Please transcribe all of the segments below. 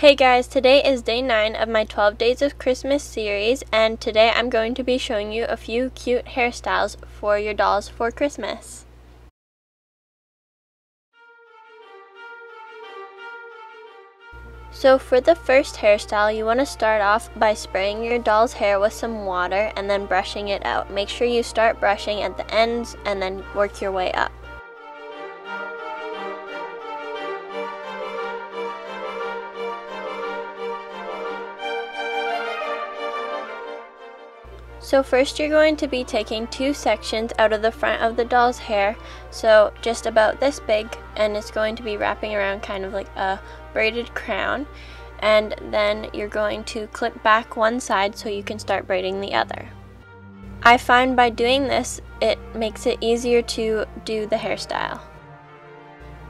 Hey guys, today is day 9 of my 12 Days of Christmas series, and today I'm going to be showing you a few cute hairstyles for your dolls for Christmas. So for the first hairstyle, you want to start off by spraying your doll's hair with some water and then brushing it out. Make sure you start brushing at the ends and then work your way up. So first you're going to be taking two sections out of the front of the doll's hair, so just about this big, and it's going to be wrapping around kind of like a braided crown, and then you're going to clip back one side so you can start braiding the other. I find by doing this, it makes it easier to do the hairstyle.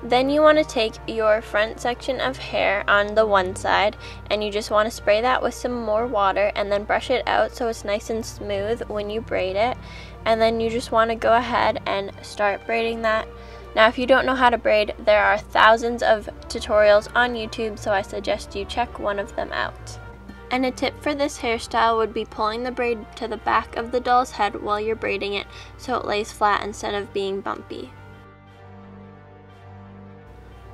Then you want to take your front section of hair on the one side and you just want to spray that with some more water and then brush it out so it's nice and smooth when you braid it, and then you just want to go ahead and start braiding that. Now if you don't know how to braid, there are thousands of tutorials on YouTube, so I suggest you check one of them out. And a tip for this hairstyle would be pulling the braid to the back of the doll's head while you're braiding it so it lays flat instead of being bumpy.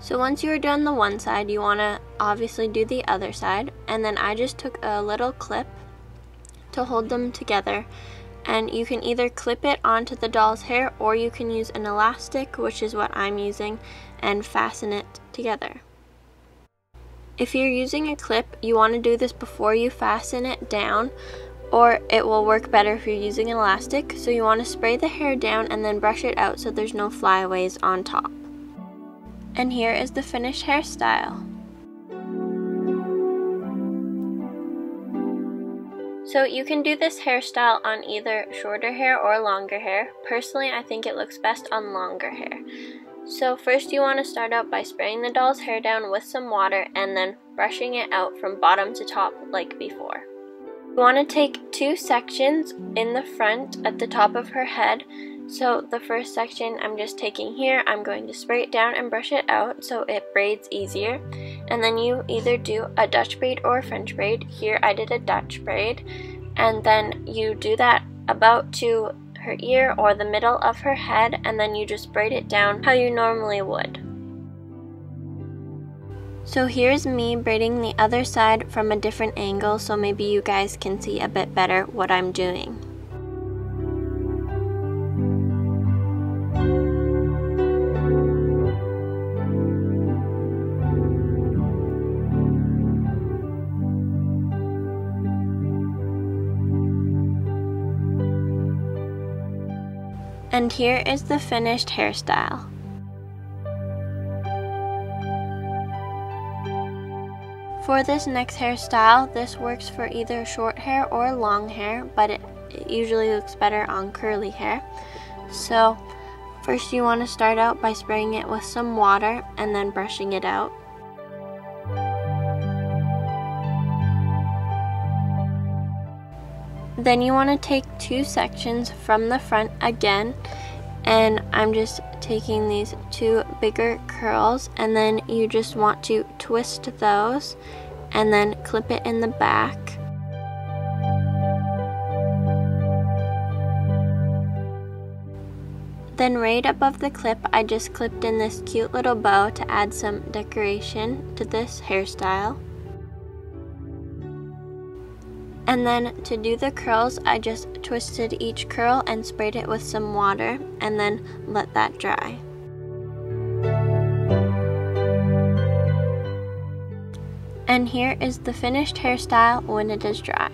So once you're done the one side, you want to obviously do the other side, and then I just took a little clip to hold them together, and you can either clip it onto the doll's hair or you can use an elastic, which is what I'm using, and fasten it together. If you're using a clip, you want to do this before you fasten it down, or it will work better if you're using an elastic. So you want to spray the hair down and then brush it out so there's no flyaways on top. And here is the finished hairstyle. So you can do this hairstyle on either shorter hair or longer hair. Personally, I think it looks best on longer hair. So first you want to start out by spraying the doll's hair down with some water and then brushing it out from bottom to top like before. You want to take two sections in the front at the top of her head. So the first section I'm just taking here, I'm going to spray it down and brush it out so it braids easier. And then you either do a Dutch braid or a French braid. Here I did a Dutch braid. And then you do that about to her ear or the middle of her head, and then you just braid it down how you normally would. So here's me braiding the other side from a different angle, so maybe you guys can see a bit better what I'm doing. And here is the finished hairstyle. For this next hairstyle, this works for either short hair or long hair, but it usually looks better on curly hair. So first you want to start out by spraying it with some water and then brushing it out. Then you want to take two sections from the front again, and I'm just taking these two bigger curls, and then you just want to twist those and then clip it in the back. Then right above the clip, I just clipped in this cute little bow to add some decoration to this hairstyle. And then to do the curls, I just twisted each curl and sprayed it with some water and then let that dry. And here is the finished hairstyle when it is dry.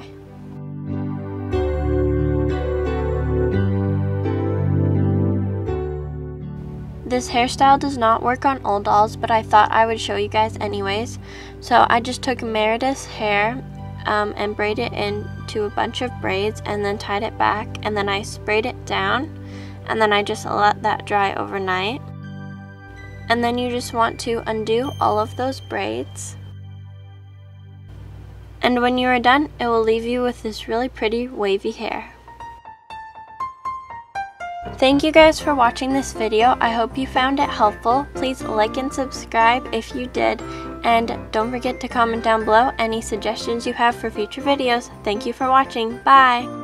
This hairstyle does not work on old dolls, but I thought I would show you guys anyways. So I just took Meredith's hair and braid it into a bunch of braids and then tied it back, and then I sprayed it down and then I just let that dry overnight. And then you just want to undo all of those braids, and when you are done, it will leave you with this really pretty wavy hair. Thank you guys for watching this video. I hope you found it helpful. Please like and subscribe if you did, And don't forget to comment down below any suggestions you have for future videos. Thank you for watching. Bye!